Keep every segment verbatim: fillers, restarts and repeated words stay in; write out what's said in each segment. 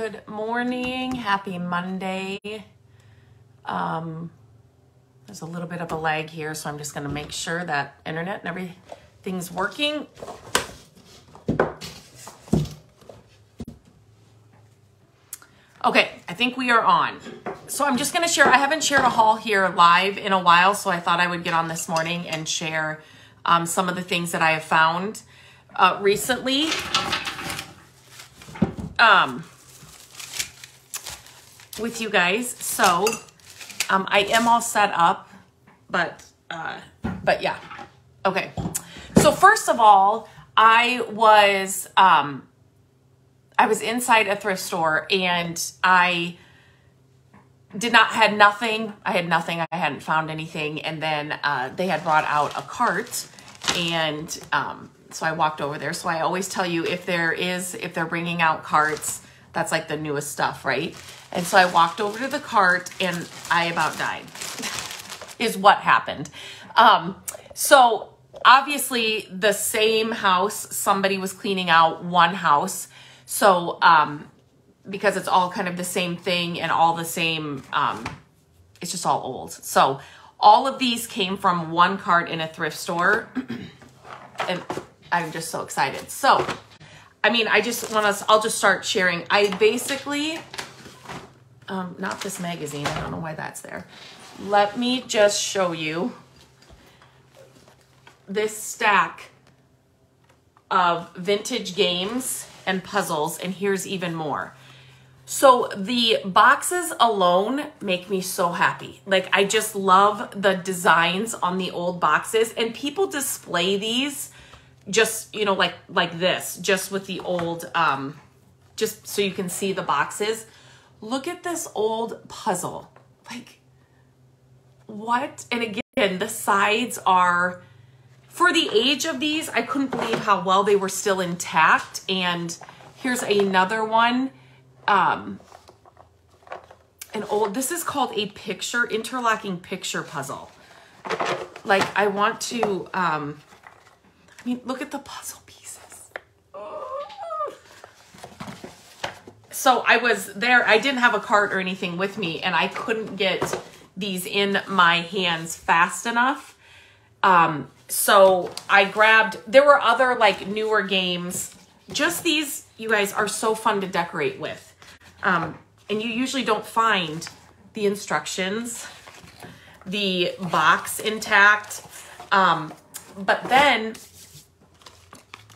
Good morning, happy Monday. Um, there's a little bit of a lag here, so I'm just gonna make sure that internet and everything's working. Okay, I think we are on. So I'm just gonna share, I haven't shared a haul here live in a while, so I thought I would get on this morning and share um, some of the things that I have found uh, recently. Um, with you guys. So, um, I am all set up, but, uh, but yeah. Okay. So first of all, I was, um, I was inside a thrift store and I did not, had nothing. I had nothing. I hadn't found anything. And then, uh, they had brought out a cart and, um, so I walked over there. So I always tell you if there is, if they're bringing out carts, that's like the newest stuff, right? And so I walked over to the cart and I about died is what happened. Um, so obviously the same house, somebody was cleaning out one house. So, um, because it's all kind of the same thing and all the same, um, it's just all old. So all of these came from one cart in a thrift store. And I'm just so excited. So, I mean, I just want us, I'll just start sharing. I basically, um, not this magazine. I don't know why that's there. Let me just show you this stack of vintage games and puzzles. And here's even more. So the boxes alone make me so happy. Like I just love the designs on the old boxes and people display these just, you know, like, like this, just with the old, um, just so you can see the boxes. Look at this old puzzle. Like what? And again, the sides are, for the age of these, I couldn't believe how well they were still intact. And here's another one. Um, an old, this is called a picture, interlocking picture puzzle. Like I want to, um, I mean, look at the puzzle pieces. Oh. So I was there, I didn't have a cart or anything with me and I couldn't get these in my hands fast enough. Um, so I grabbed, there were other like newer games, just these, you guys are so fun to decorate with. Um, and you usually don't find the instructions, the box intact. Um, but then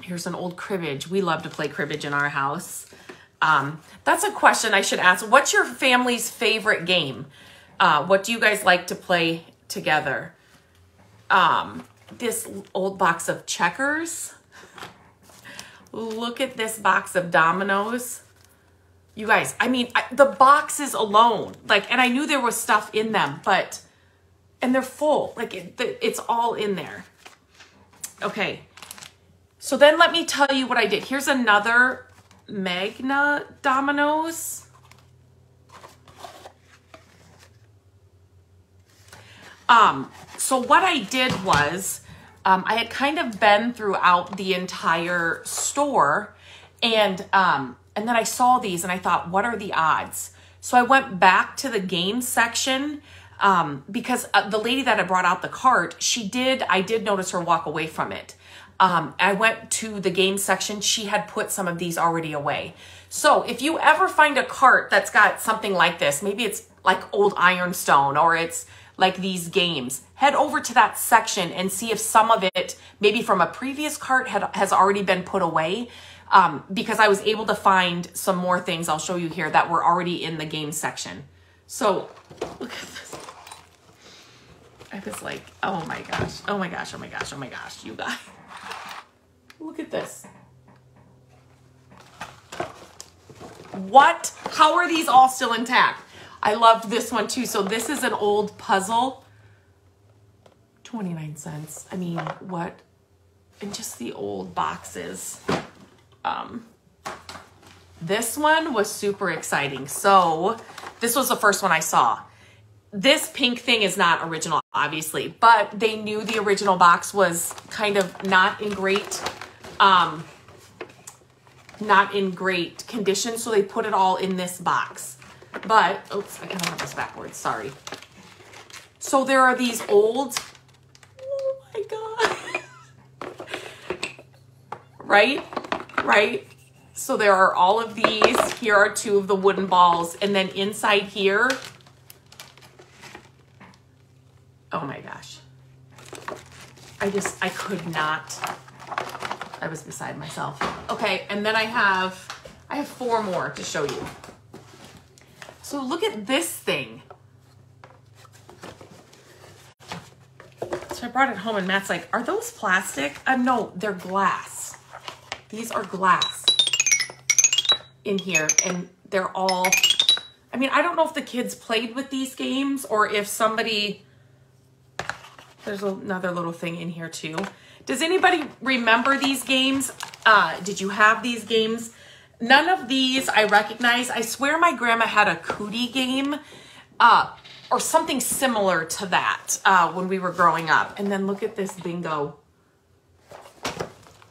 here's an old cribbage. We love to play cribbage in our house. Um, that's a question I should ask. What's your family's favorite game? Uh, what do you guys like to play together? Um, this old box of checkers. Look at this box of dominoes. You guys, I mean, I, the boxes alone, like, and I knew there was stuff in them, but, and they're full, like it, it's all in there. Okay. So then let me tell you what I did. Here's another Magna Dominoes. Um, so what I did was, um, I had kind of been throughout the entire store and, um, and then I saw these and I thought, what are the odds? So I went back to the game section um, because uh, the lady that had brought out the cart, she did, I did notice her walk away from it. Um, I went to the game section. She had put some of these already away. So if you ever find a cart that's got something like this, maybe it's like old ironstone or it's like these games, head over to that section and see if some of it, maybe from a previous cart had, has already been put away. Um, because I was able to find some more things I'll show you here that were already in the game section. So look at this. I was like, oh my gosh, oh my gosh, oh my gosh, oh my gosh, you guys. Look at this. What? How are these all still intact? I loved this one too. So this is an old puzzle. twenty-nine cents. I mean, what? And just the old boxes. Um, this one was super exciting. So this was the first one I saw. This pink thing is not original, obviously, but they knew the original box was kind of not in great, um, not in great condition, so they put it all in this box. But, oops, I kind of have this backwards, sorry. So there are these old, oh my God. Right, right? So there are all of these. Here are two of the wooden balls. And then inside here, oh my gosh. I just, I could not, I was beside myself. Okay, and then I have, I have four more to show you. So look at this thing. So I brought it home and Matt's like, are those plastic? Uh, no, they're glass. These are glass in here, and they're all, I mean, I don't know if the kids played with these games or if somebody, there's another little thing in here too. Does anybody remember these games? Uh, did you have these games? None of these I recognize. I swear my grandma had a cootie game uh, or something similar to that uh, when we were growing up. And then look at this bingo.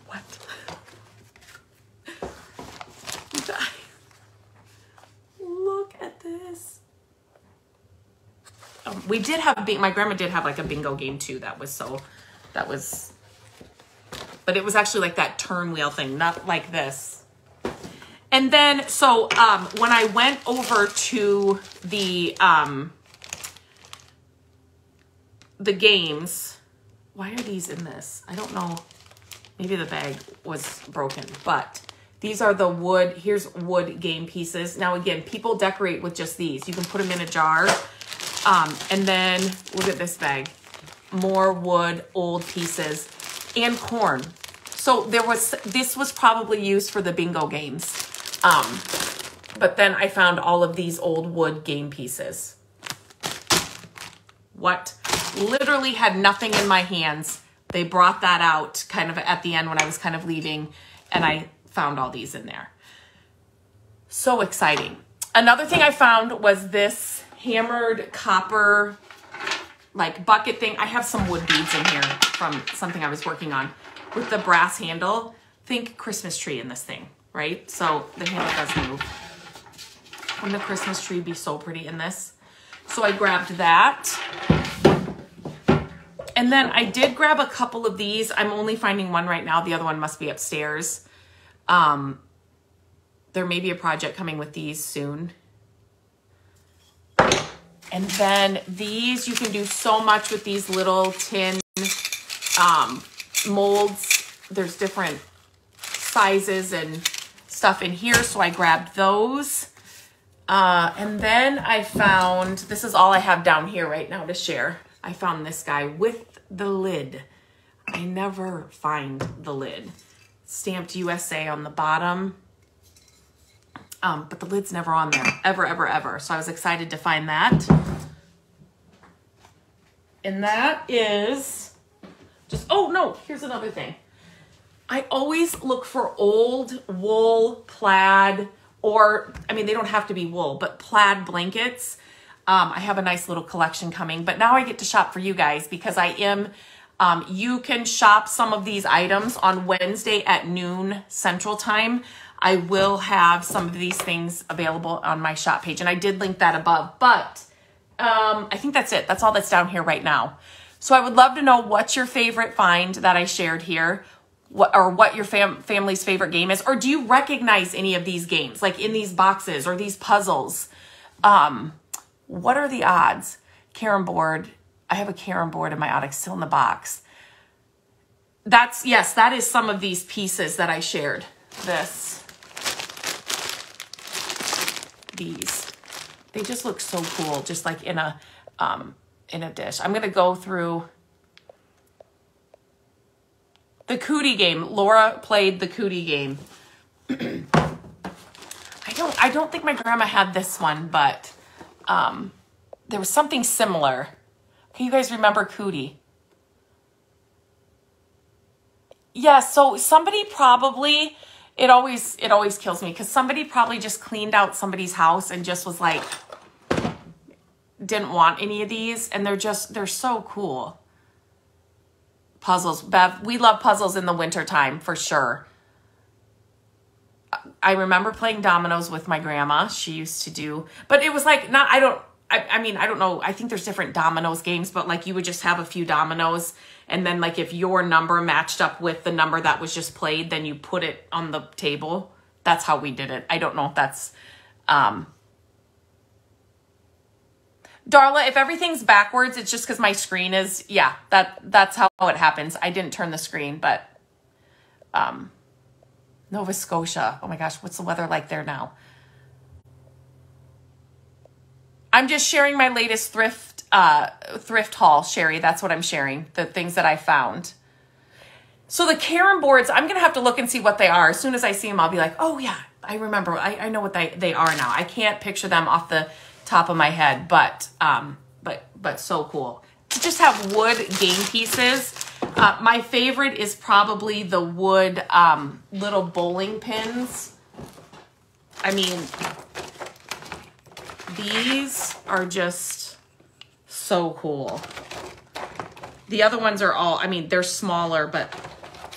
What? Look at this. Um, we did have, my grandma did have like a bingo game too. That was so, that was, but it was actually like that turn wheel thing, not like this. And then, so um, when I went over to the um, the games, why are these in this? I don't know. Maybe the bag was broken, but these are the wood. Here's wood game pieces. Now, again, people decorate with just these. You can put them in a jar. Um, and then look at this bag. More wood, old pieces, and corn. So there was, this was probably used for the bingo games. Um, but then I found all of these old wood game pieces. What? Literally had nothing in my hands. They brought that out kind of at the end when I was kind of leaving, and I found all these in there. So exciting. Another thing I found was this hammered copper like bucket thing. I have some wood beads in here from something I was working on with the brass handle. Think Christmas tree in this thing. Right? So the handle does move. Wouldn't the Christmas tree be so pretty in this? So I grabbed that. And then I did grab a couple of these. I'm only finding one right now. The other one must be upstairs. Um, there may be a project coming with these soon. And then these, you can do so much with these little tin um, molds. There's different sizes and stuff in here, so I grabbed those. Uh, and then I found, this is all I have down here right now to share. I found this guy with the lid. I never find the lid. Stamped U S A on the bottom. Um, but the lid's never on there, ever, ever, ever. So I was excited to find that. And that is just, oh no, here's another thing. I always look for old wool, plaid, or, I mean, they don't have to be wool, but plaid blankets. Um, I have a nice little collection coming, but now I get to shop for you guys because I am, um, you can shop some of these items on Wednesday at noon Central Time. I will have some of these things available on my shop page, and I did link that above, but um, I think that's it. That's all that's down here right now. So I would love to know what's your favorite find that I shared here. What, or what your fam family's favorite game is, or do you recognize any of these games, like in these boxes or these puzzles? Um, what are the odds? Carrom board. I have a carrom board in my attic still in the box. That's, yes, that is some of these pieces that I shared. This, these, they just look so cool, just like in a, um, in a dish. I'm gonna go through. The cootie game. Laura played the cootie game. I don't I don't think my grandma had this one, but um, there was something similar. Can you guys remember cootie? Yeah, so somebody probably, it always it always kills me because somebody probably just cleaned out somebody's house and just was like, didn't want any of these, and they're just they're so cool. Puzzles, Bev, we love puzzles in the winter time for sure. I remember playing dominoes with my grandma. She used to do, but it was like not, I don't, I, I mean, I don't know. I think there's different dominoes games, but like you would just have a few dominoes. And then like if your number matched up with the number that was just played, then you put it on the table. That's how we did it. I don't know if that's, um, Darla, if everything's backwards, it's just because my screen is, yeah, that, that's how it happens. I didn't turn the screen, but, um, Nova Scotia. Oh my gosh, what's the weather like there now? I'm just sharing my latest thrift uh, thrift haul, Sherry. That's what I'm sharing, the things that I found. So the carom boards, I'm going to have to look and see what they are. As soon as I see them, I'll be like, oh yeah, I remember. I, I know what they, they are now. I can't picture them off the top of my head, but um, but but so cool. To just have wood game pieces. Uh, my favorite is probably the wood um, little bowling pins. I mean, these are just so cool. The other ones are all, I mean, they're smaller, but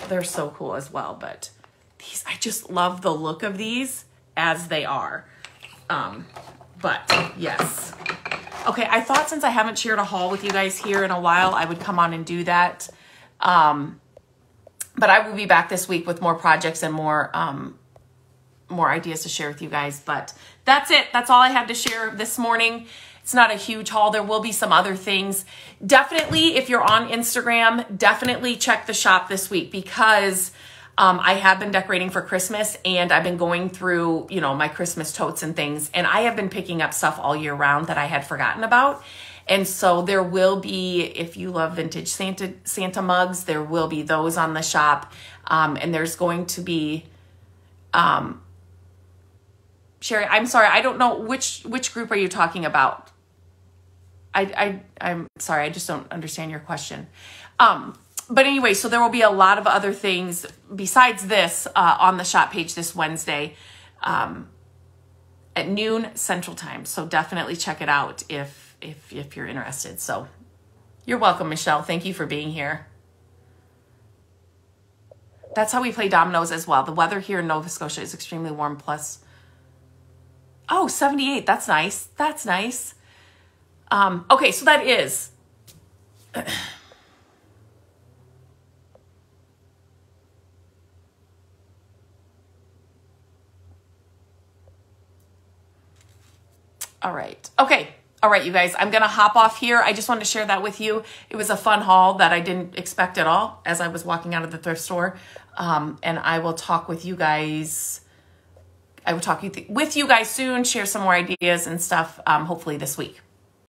they're so cool as well. But these, I just love the look of these as they are. Um, but yes. Okay, I thought since I haven't shared a haul with you guys here in a while, I would come on and do that. Um, but I will be back this week with more projects and more, um, more ideas to share with you guys. But that's it. That's all I had to share this morning. It's not a huge haul. There will be some other things. Definitely, if you're on Instagram, definitely check the shop this week because um, I have been decorating for Christmas and I've been going through, you know, my Christmas totes and things. And I have been picking up stuff all year round that I had forgotten about. And so there will be, if you love vintage Santa, Santa mugs, there will be those on the shop. Um, and there's going to be, um, Sherry, I'm sorry, I don't know which, which group are you talking about? I, I, I'm sorry, I just don't understand your question. Um, but anyway, so there will be a lot of other things besides this uh, on the shop page this Wednesday um, at noon Central Time. So definitely check it out if, If, if you're interested. So you're welcome, Michelle. Thank you for being here. That's how we play dominoes as well. The weather here in Nova Scotia is extremely warm plus. Oh, seventy-eight. That's nice. That's nice. Um, okay, so that is. All right. Okay. All right, you guys, I'm going to hop off here. I just wanted to share that with you. It was a fun haul that I didn't expect at all as I was walking out of the thrift store. Um, and I will talk with you guys. I will talk with you guys soon, share some more ideas and stuff, um, hopefully this week.